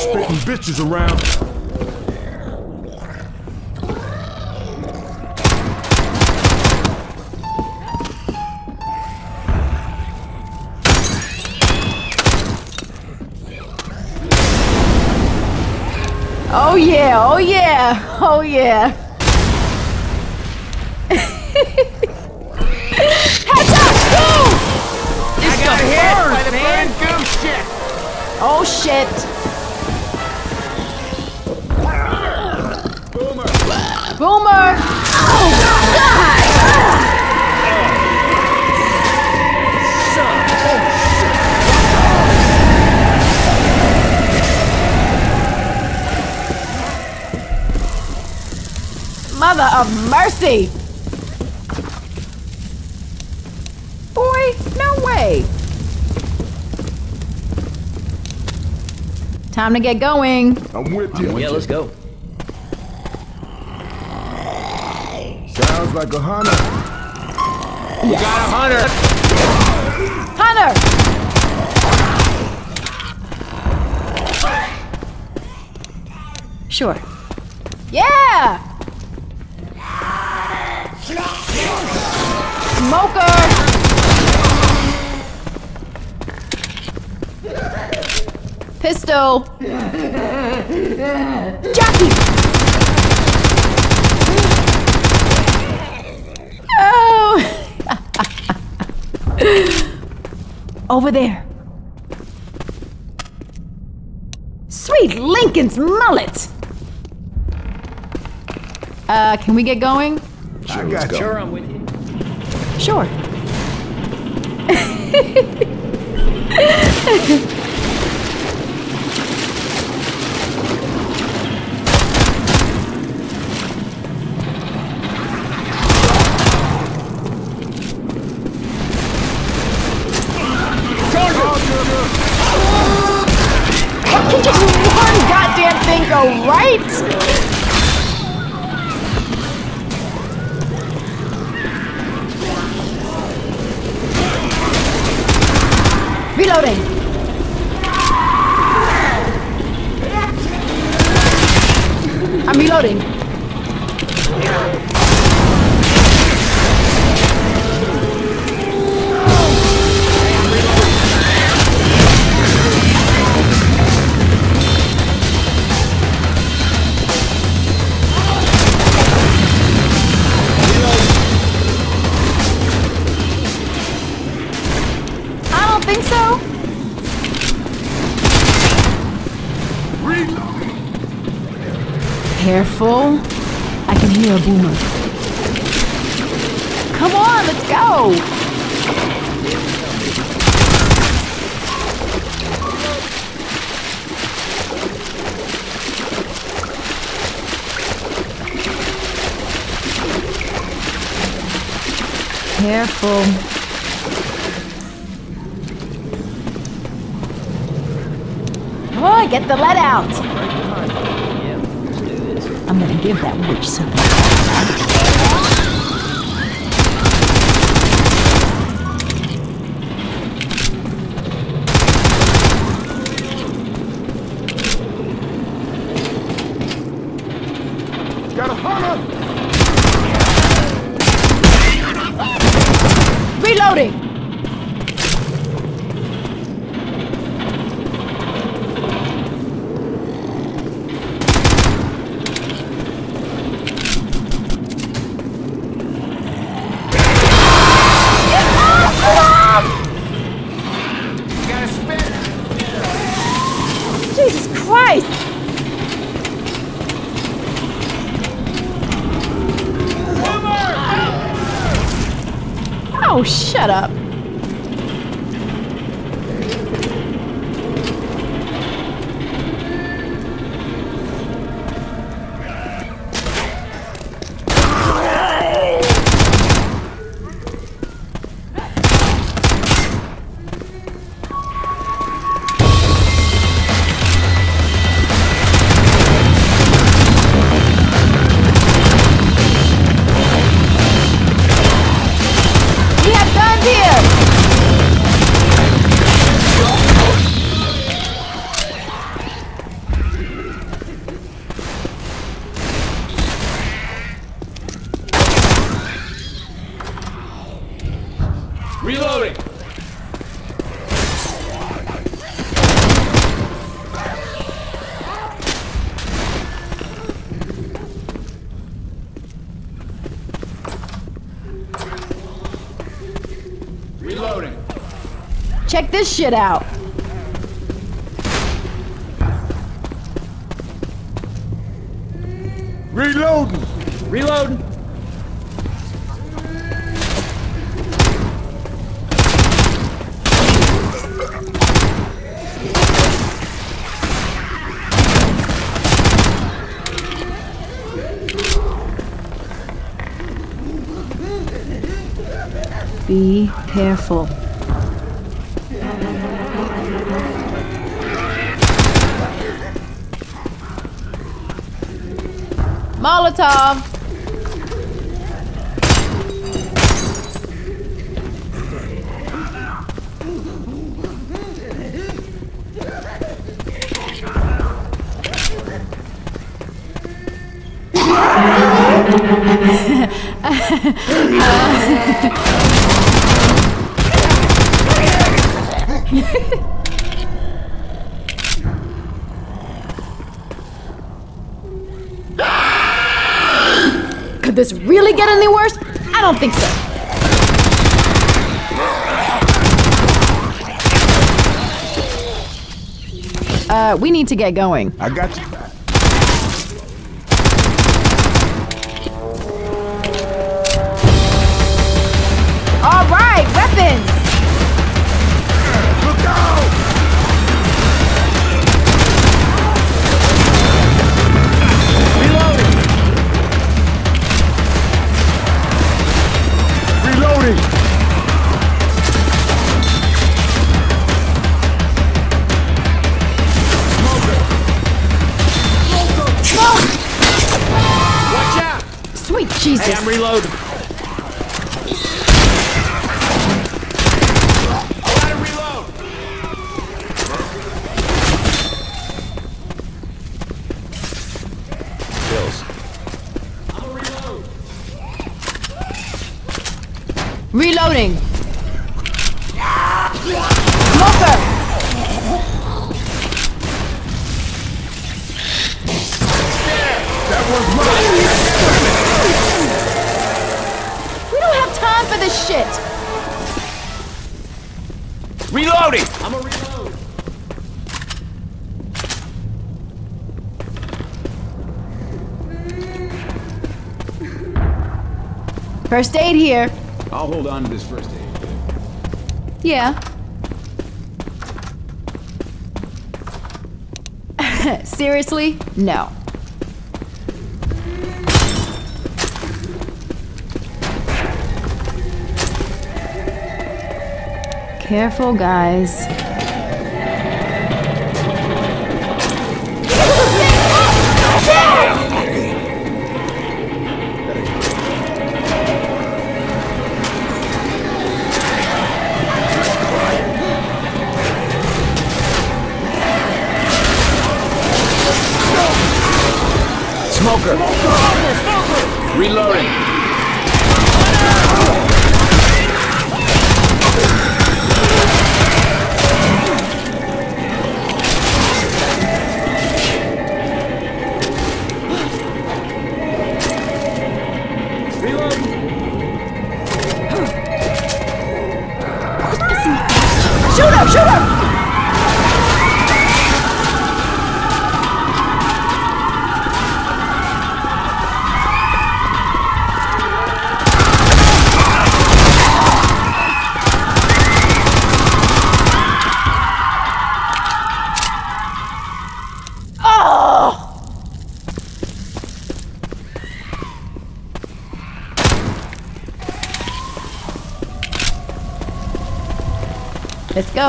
spitting bitches around. Oh yeah, oh yeah, oh yeah. Heads up! Ooh! It's the bird, by the man. Go shit. Oh shit. Boomer. Boomer. Oh god. Son. Oh shit. Mother of mercy! Boy, no way! Time to get going. I'm with you. Yeah, let's go. Sounds like a hunter. You got a hunter! Hunter! Sure. Yeah! Smoker! Pistol! Jackie! Oh! Over there. Sweet Lincoln's mullet! Can we get going? Sure, I got you. Sure, I'm with you. Sure. How can just one goddamn thing go right? Reloading! I'm reloading. Careful. I can hear a boomer. Come on, let's go! Careful. Come on, get the lead out! I'm gonna give that witch something. Got a hunter! Reloading! Oh, shut up. Here! Reloading! Reloading! Check this shit out! Reloading! Reloading! Be careful. Molotov! Could this really get any worse? I don't think so. We need to get going. I got you. All right, weapons. Look out! Reloading. Reloading. Smoke. Smoke. Watch out! Sweet Jesus! Hey, I'm reloading. Reloading! Smoker! That was mine! We don't have time for this shit! Reloading! I'm a reload! First aid here. I'll hold on to this first aid. Yeah. Seriously? No. Careful, guys. Smoker! Reloading! Reload! Shoot him! Shoot him! Let's go.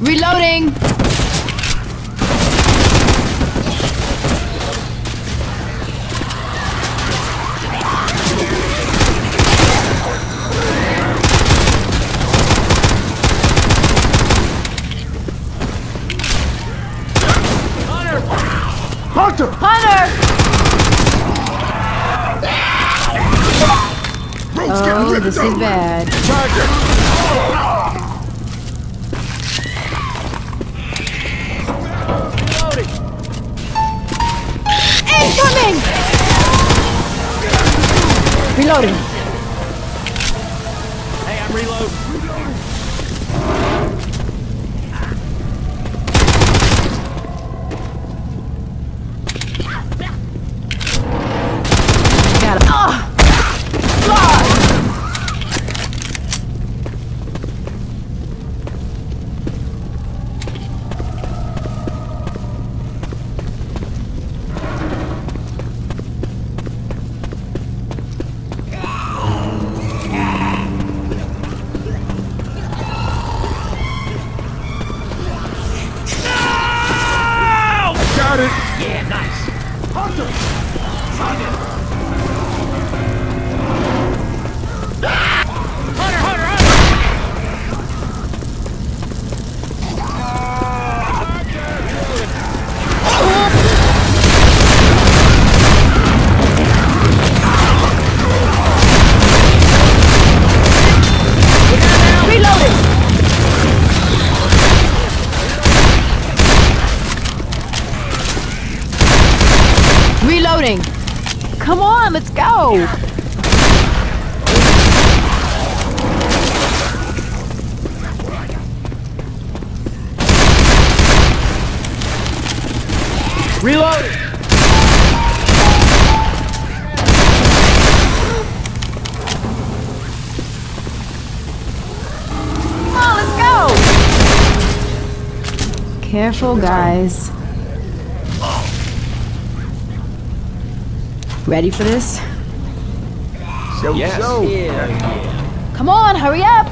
Reloading. Hunter! Hunter! Road's getting ripped up. This is bad. Tiger! Reloading! Reloading! Come on, let's go! Reload! Come on, let's go! Careful, guys. Ready for this? So, yes. So. Yeah. Come on, hurry up!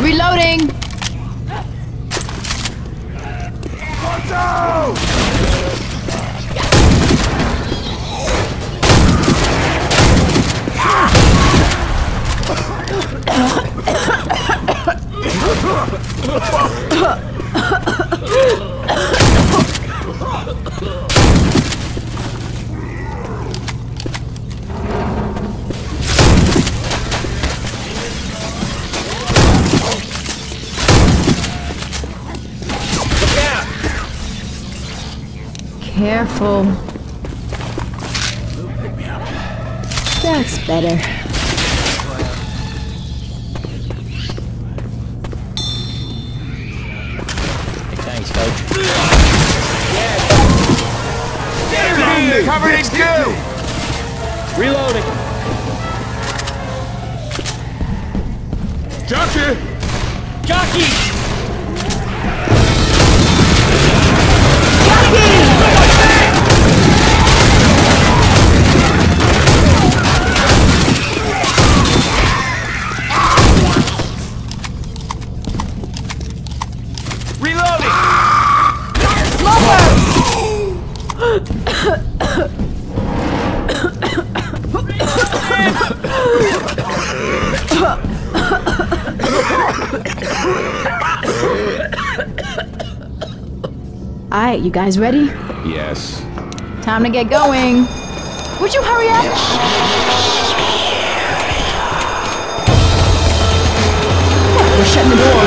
Reloading! Careful. That's better. Thanks, coach. Yeah. Cover it, go. Reloading. Jockey. Jockey. Alright, you guys ready? Yes. Time to get going. Would you hurry up? We're shutting the door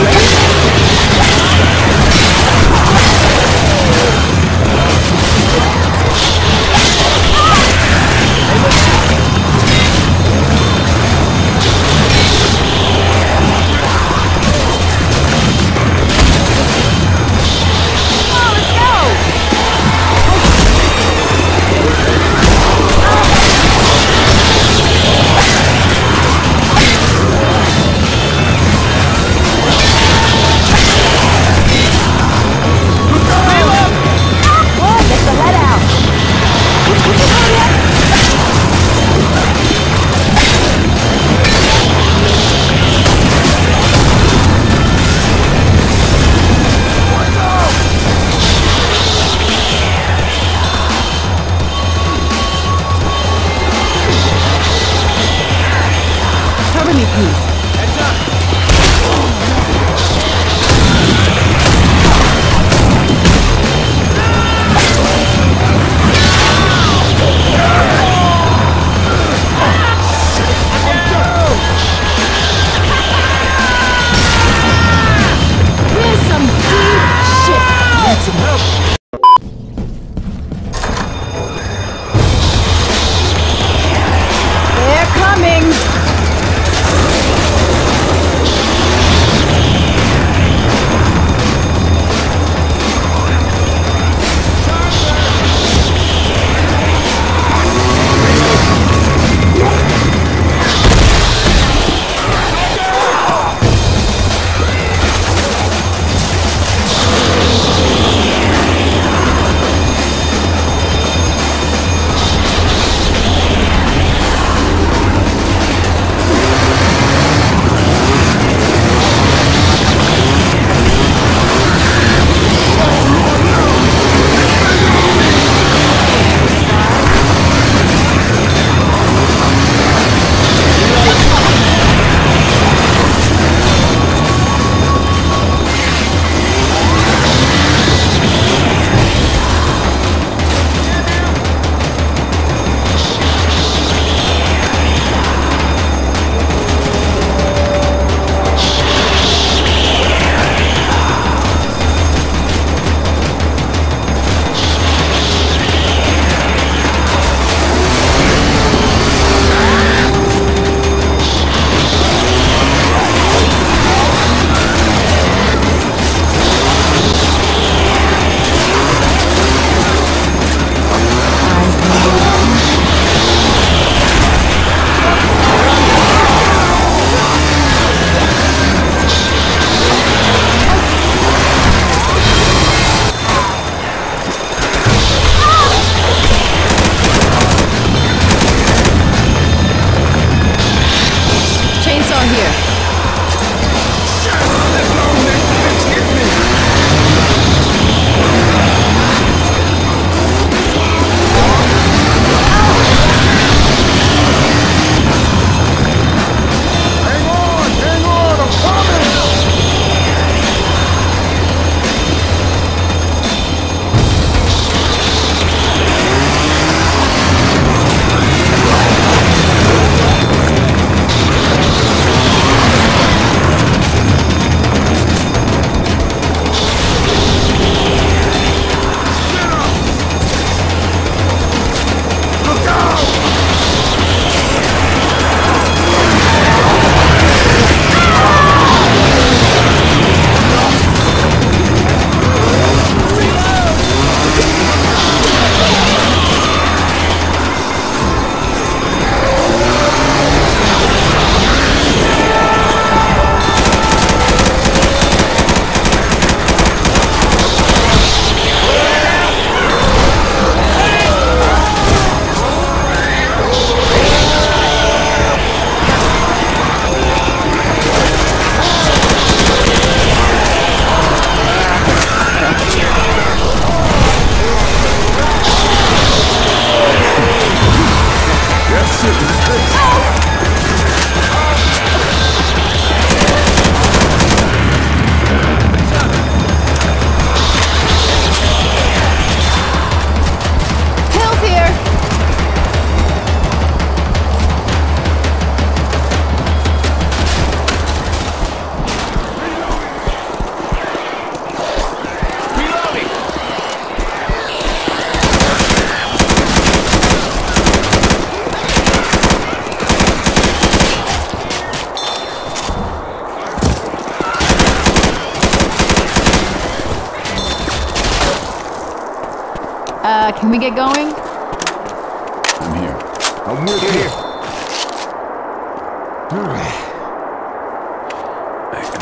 Can we get going? I'm here. I'm with you.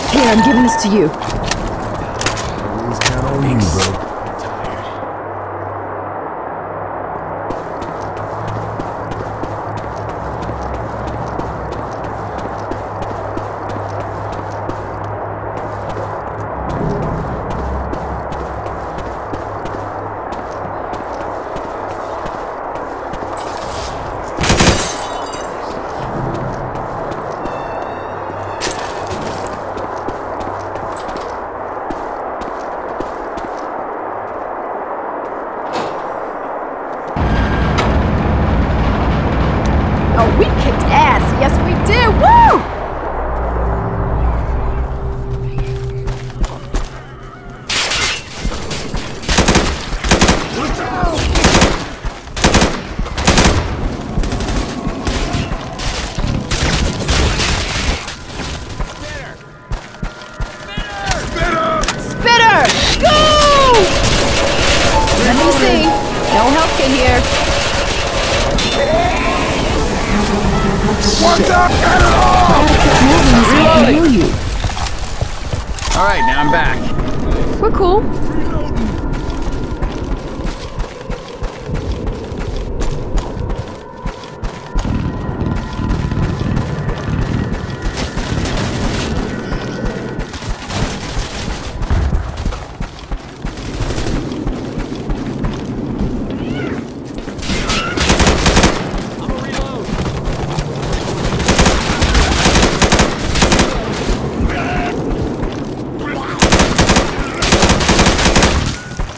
Here, I'm giving this to you. Always count on me, bro.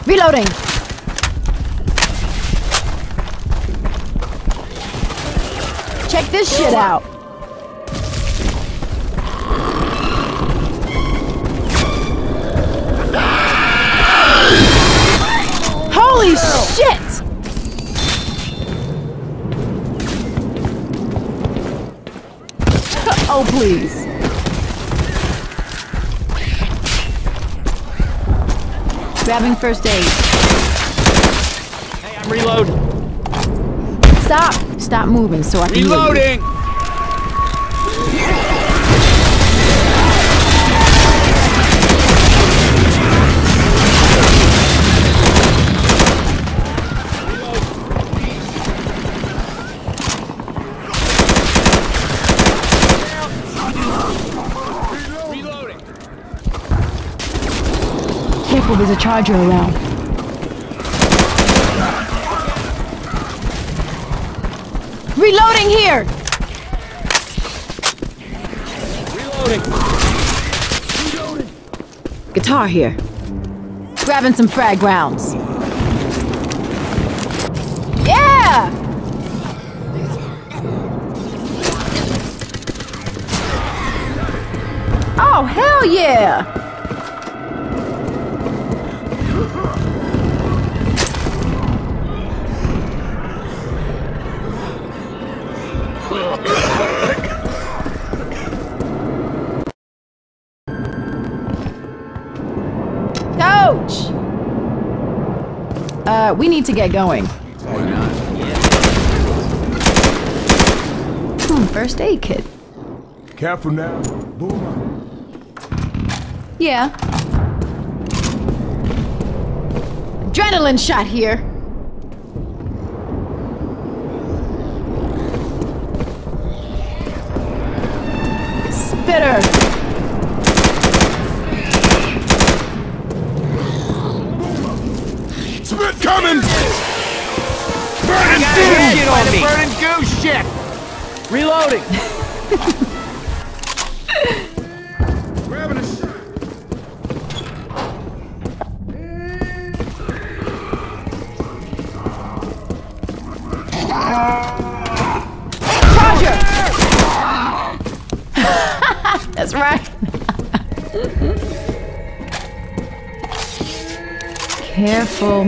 Reloading! Check this shit out! Holy shit! Oh, please! Grabbing first aid. Hey, I'm reloading. Stop! Stop moving so I can reloading! There's a charger around. Reloading here! Reloading! Reloading! Guitar here. Grabbing some frag rounds. Yeah! Oh, hell yeah! We need to get going. Why not? First aid kit. Careful now. Boom. Yeah. Adrenaline shot here. Spitter. Coming! Burning goose! On me. Burning goose shit! Reloading! Grabbing a shot! Roger! That's right! Careful.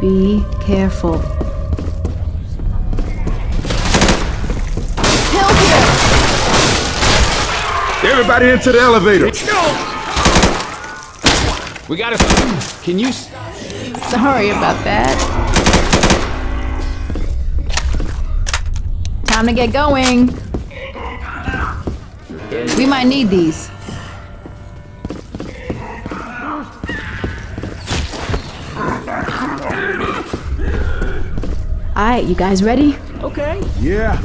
Be careful. Everybody into the elevator! No! We gotta... Can you... Sorry about that. Time to get going. We might need these. Alright, you guys ready? Okay. Yeah.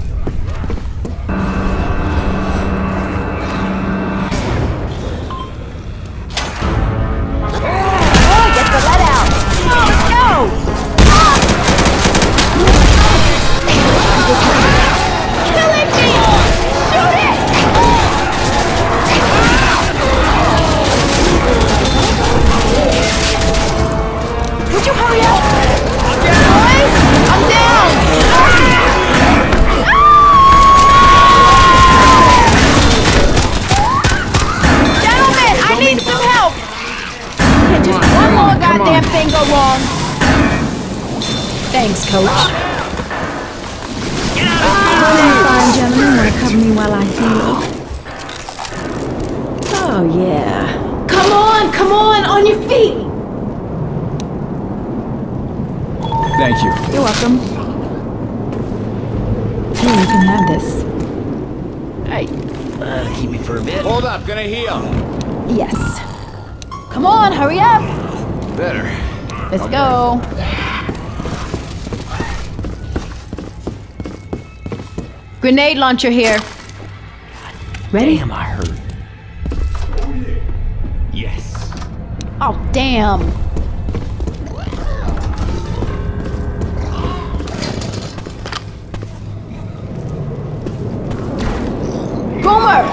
Thanks, Coach. Get out of here! Fine, gentlemen, cover me while I heal. Oh, yeah. Come on your feet! Thank you. You're welcome. Hey, you can have this. Hey, keep me for a bit. Hold up, gonna heal. Yes. Come on, hurry up! Better. Let's go. Grenade launcher here. Ready? Damn, I heard. Yes. Oh, damn. Boomer!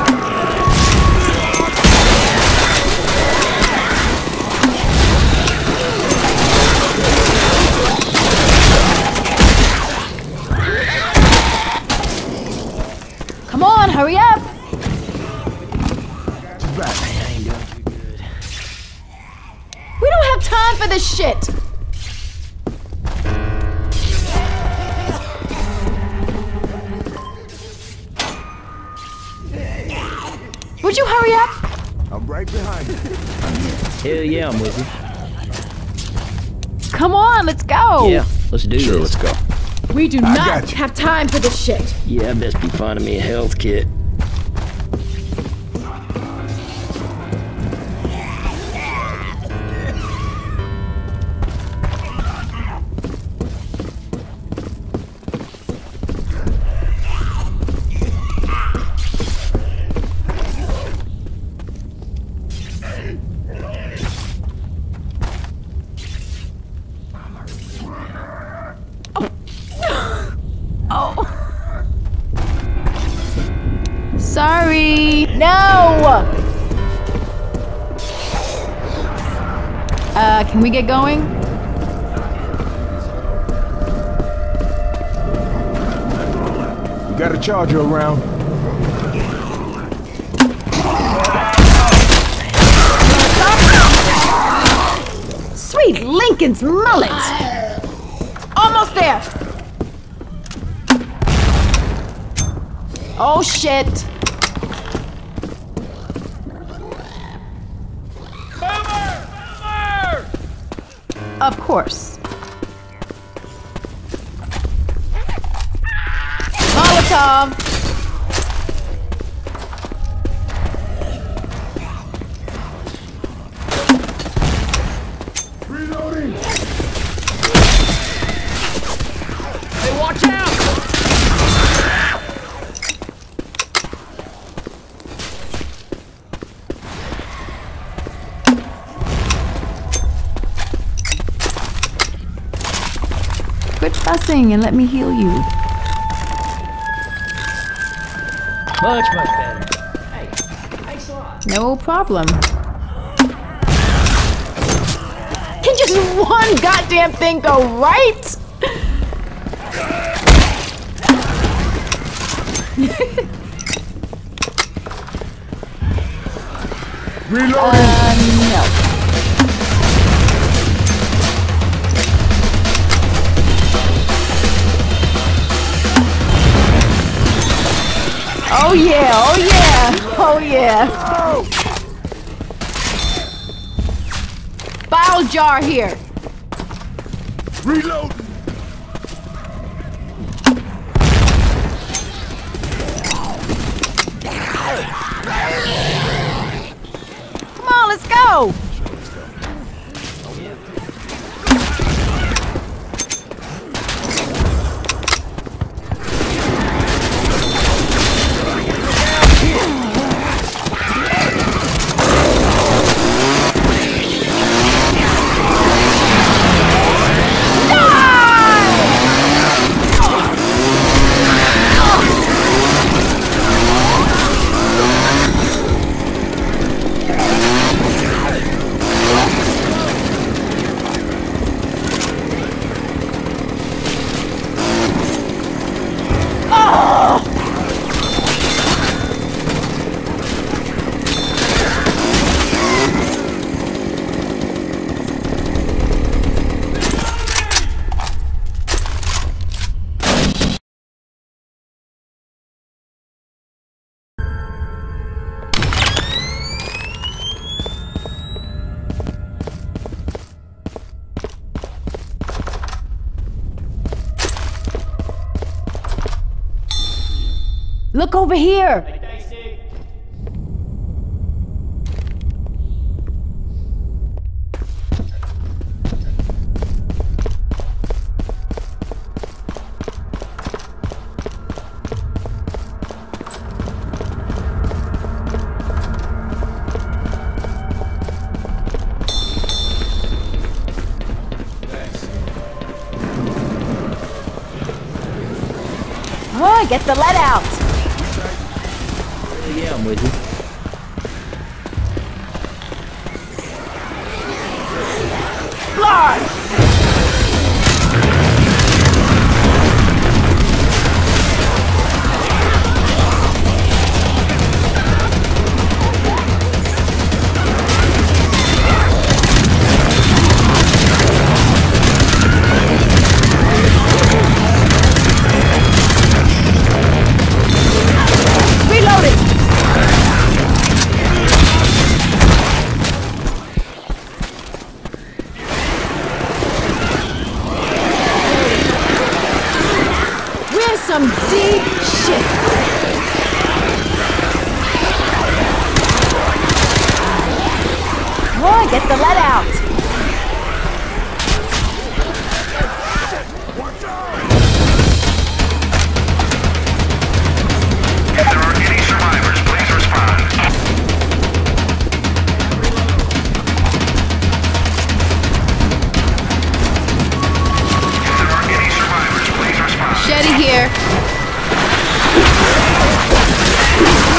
Hurry up! We don't have time for this shit! Would you hurry up? I'm right behind you. Hell yeah, I'm with you. Come on, let's go! Yeah, let's do this. Sure, let's go. We do not have time for this shit. Yeah, I best be finding me a health kit. Sorry! No! Can we get going? You got a charger around. Sweet Lincoln's mullet! Almost there! Oh shit! Of course. Molotov! Reloading! Hey, watch out! Fussing and let me heal you. Much, much better. Hey, thanks a lot. No problem. Can just one goddamn thing go right? Reload. No. Oh yeah, oh yeah, oh yeah. Bile jar here. Reload. Come on, let's go. Look over here! Oh, get the lead out! Yeah, I'm with you. Fly! Some deep shit. Boy, get the lead out. If there are any survivors, please respond. Shetty here.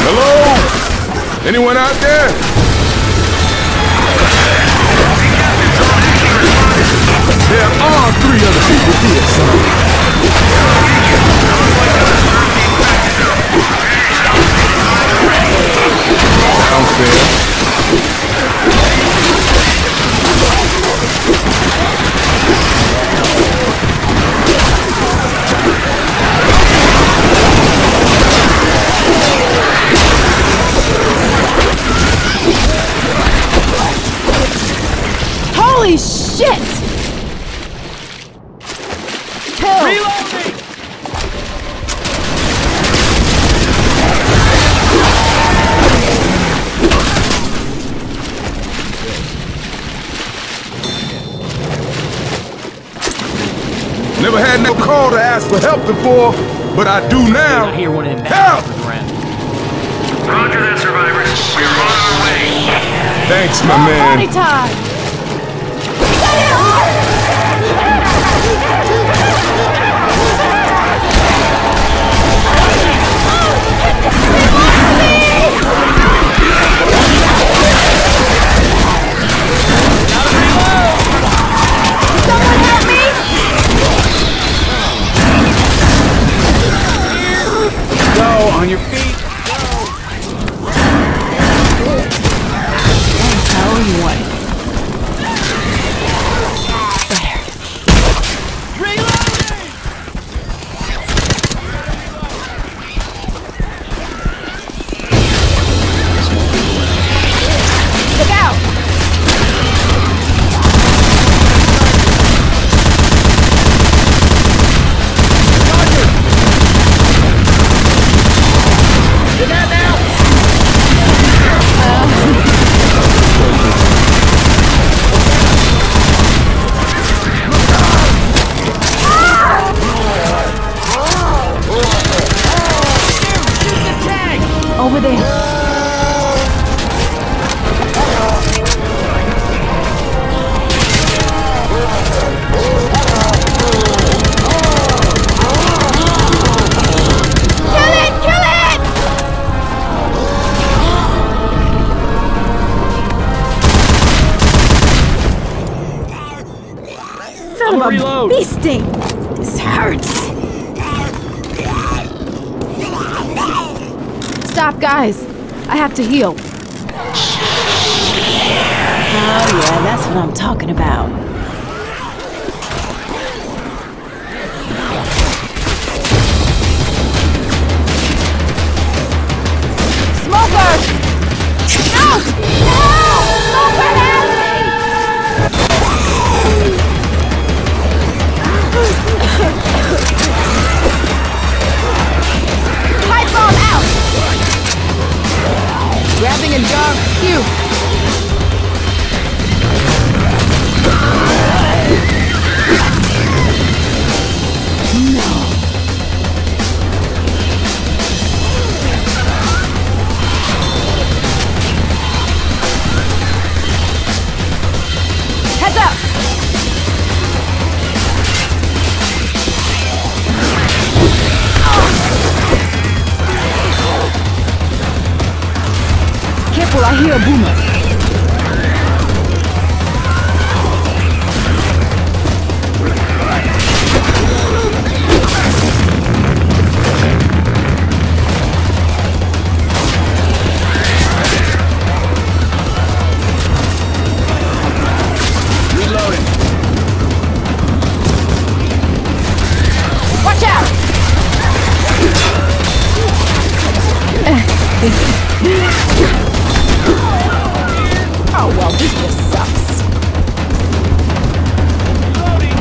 Hello? Anyone out there? There are three other people here, son. Sounds fair. Holy shit! Kill! Reloading! Never had no call to ask for help before, but I do now. I hear one of them help! Roger that, survivors. We're on our way. Thanks, my man. Party time! On your feet. Go. I tell you what. Son of a bee sting! This hurts! Stop, guys! I have to heal. Oh yeah, that's what I'm talking about. Smoker! No! No! Smoker, help me! Pipe bomb out! Grabbing a dog, you! No. Heads up! Careful, I hear a boomer. Reloading. Watch out! Oh, well, this just sucks. Reloading.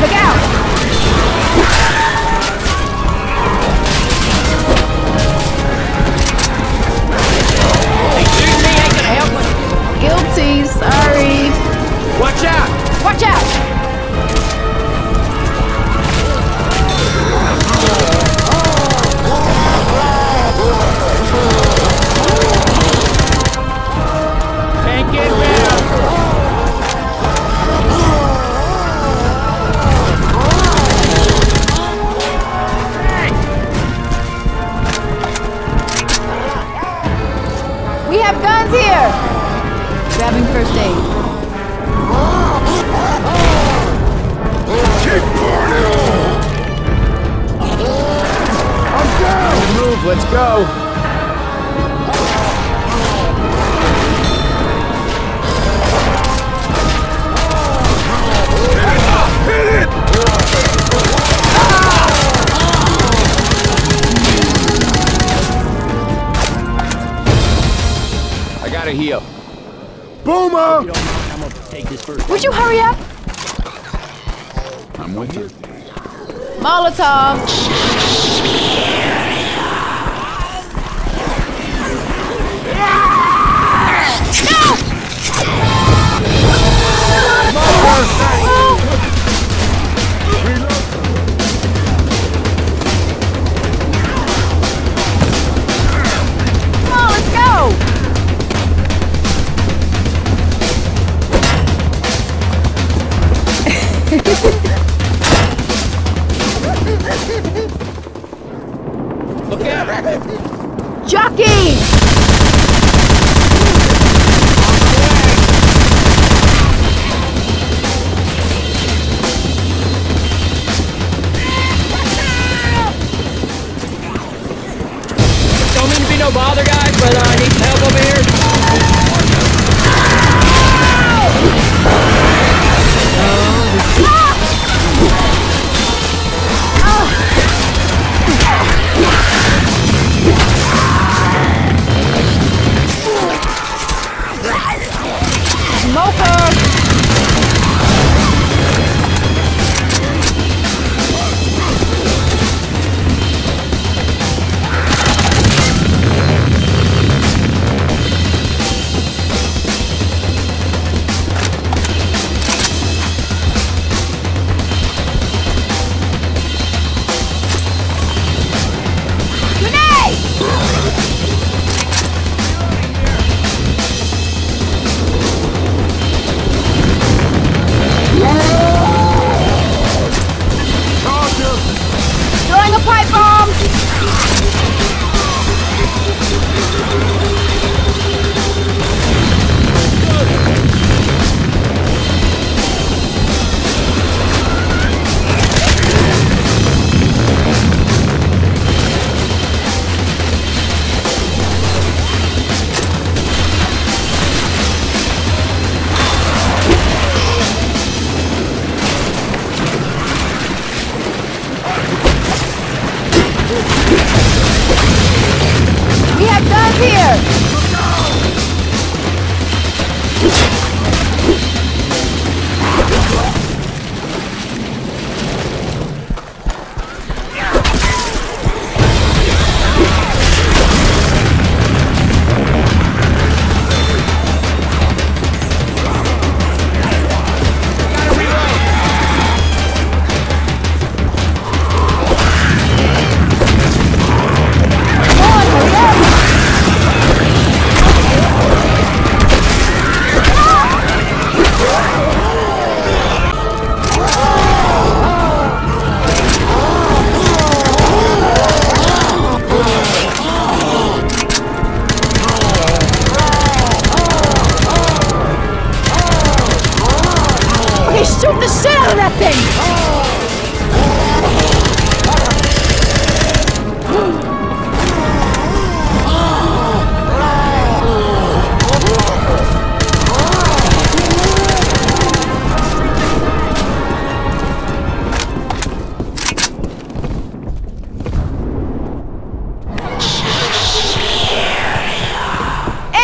Look out! Hey, shoot me, ain't gonna help me. Guilty, sorry. Watch out! Watch out! Grabbing first aid. Keep burning! I'm down! Move, let's go! Hit it! Ah! I gotta heal. Boomer! Would you hurry up? I'm with you. Molotov! No! No, let's go! Look out! Jockey! Pipe bomb! Shoot the shit out of that thing!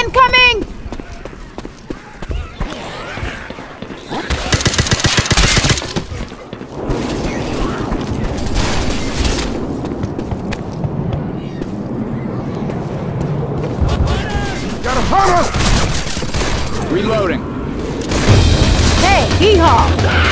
Incoming! Reloading. Hey, hee-haw!